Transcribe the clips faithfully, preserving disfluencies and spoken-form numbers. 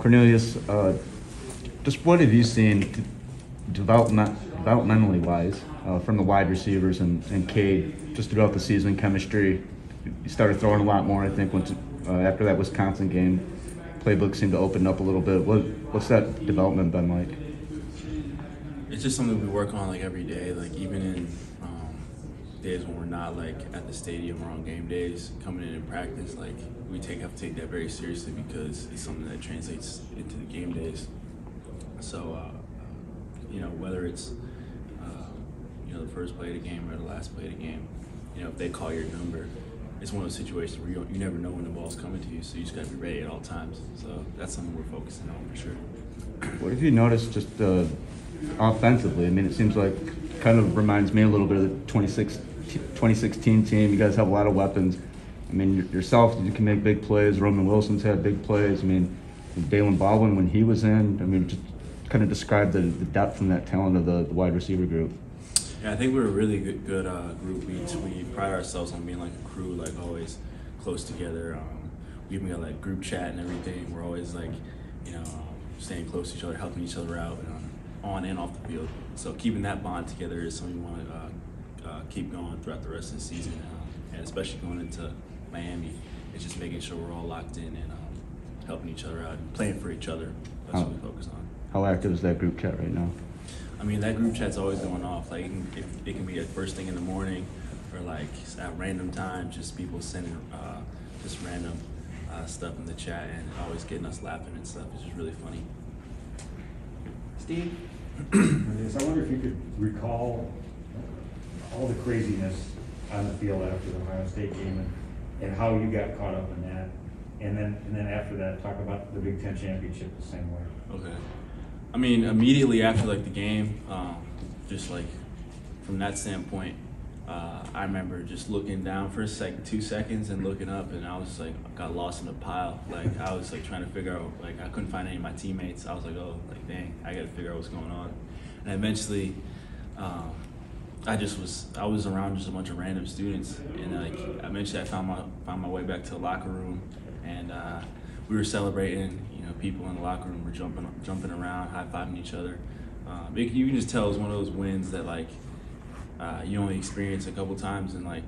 Cornelius, uh, just what have you seen to development, developmentally wise uh, from the wide receivers and, and Cade just throughout the season, chemistry? You started throwing a lot more, I think, once uh, after that Wisconsin game. Playbook seemed to open up a little bit. What What's that development been like? It's just something we work on like every day, like even in um, days when we're not like at the stadium or on game days, coming in and practice, like we take have to take that very seriously because it's something that translates into the game days. So, uh, you know, whether it's, uh, you know, the first play of the game or the last play of the game, you know, if they call your number, it's one of those situations where you, don't, you never know when the ball's coming to you, so you just got to be ready at all times. So that's something we're focusing on for sure. What have you noticed just uh, offensively? I mean, it seems like kind of reminds me a little bit of the twenty sixteen team. You guys have a lot of weapons. I mean, yourself, you can make big plays. Roman Wilson's had big plays. I mean, Dalen Baldwin, when he was in, I mean, just kind of describe the, the depth and that talent of the, the wide receiver group. Yeah, I think we're a really good, good uh, group. We, we pride ourselves on being like a crew, like always close together. Um, we even got like group chat and everything. We're always like, you know, um, staying close to each other, helping each other out, and on, on and off the field. So keeping that bond together is something we want to uh, uh, keep going throughout the rest of the season, um, and especially going into Miami. It's just making sure we're all locked in and um, helping each other out and playing for each other. That's how, what we focus on. How active is that group chat right now? I mean, that group chat's always going off. Like, it can, it, it can be at first thing in the morning, or like at random times, just people sending uh, just random uh, stuff in the chat, and always getting us laughing and stuff. It's just really funny. Steve? I wonder if you could recall all the craziness on the field after the Ohio State game, and, and how you got caught up in that. And then, and then after that, talk about the Big Ten championship the same way. Okay. I mean, immediately after like the game, um, just like from that standpoint, uh, I remember just looking down for a sec, two seconds, and looking up, and I was like, got lost in the pile. Like I was like trying to figure out, like I couldn't find any of my teammates. I was like, oh, like dang, I got to figure out what's going on. And eventually, um, I just was, I was around just a bunch of random students, and like eventually I found my found my way back to the locker room, and uh, we were celebrating. You know, people in the locker room were jumping, jumping around, high-fiving each other. Um, it, you can just tell it was one of those wins that like uh, you only experience a couple times, and like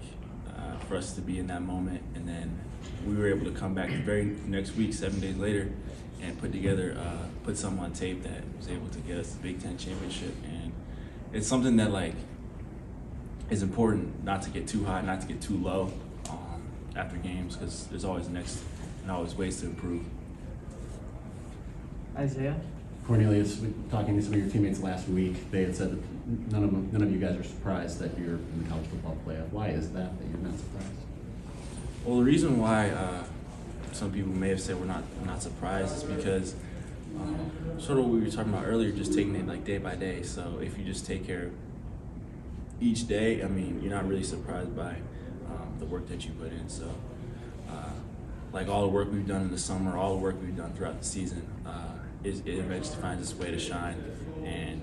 uh, for us to be in that moment, and then we were able to come back the very next week, seven days later, and put together, uh, put something on tape that was able to get us the Big Ten championship. And it's something that like is important, not to get too high, not to get too low um, after games, because there's always next and always ways to improve. Isaiah? Cornelius, talking to some of your teammates last week, they had said that none of them, none of you guys are surprised that you're in the college football playoff. Why is that that you're not surprised? Well, the reason why uh, some people may have said we're not we're not surprised is because um, sort of what we were talking about earlier, just taking it like day by day. So if you just take care of each day, I mean, you're not really surprised by um, the work that you put in. So, uh, like all the work we've done in the summer, all the work we've done throughout the season. Uh, It eventually finds its way to shine, and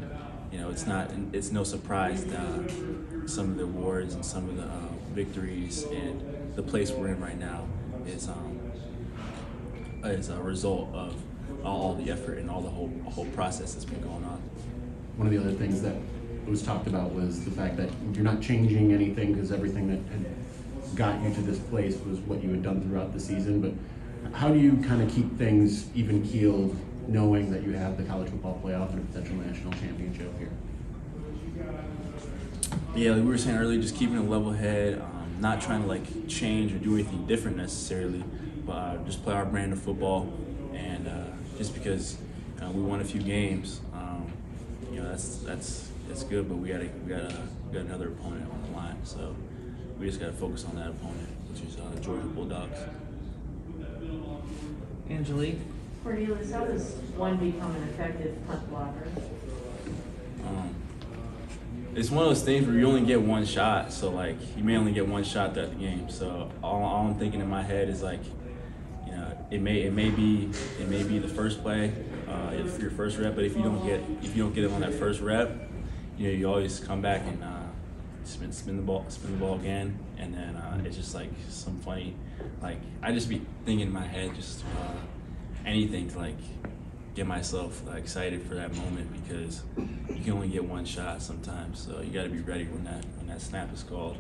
you know it's not—it's no surprise that uh, some of the awards and some of the uh, victories and the place we're in right now is um, is a result of all the effort and all the whole whole process that's been going on. One of the other things that was talked about was the fact that you're not changing anything because everything that had got you to this place was what you had done throughout the season. But how do you kind of keep things even keeled, knowing that you have the college football playoff and a potential national championship here? Yeah, like we were saying earlier, just keeping a level head, um, not trying to like change or do anything different necessarily, but uh, just play our brand of football. And uh, just because uh, we won a few games, um, you know, that's that's that's good. But we got we got uh, we got another opponent on the line, so we just got to focus on that opponent, which is uh, Georgia Bulldogs. Angelique. Cornelius, how does one become an effective punt blocker? Um, it's one of those things where you only get one shot, so like you may only get one shot throughout the game. So all, all I'm thinking in my head is like, you know, it may it may be it may be the first play, uh, if your first rep, but if you don't get if you don't get it on that first rep, you know you always come back and uh, spin spin the ball spin the ball again, and then uh, it's just like some funny, like I just be thinking in my head just. Uh, anything to like get myself like, excited for that moment, because you can only get one shot sometimes. So you got to be ready when that when that snap is called.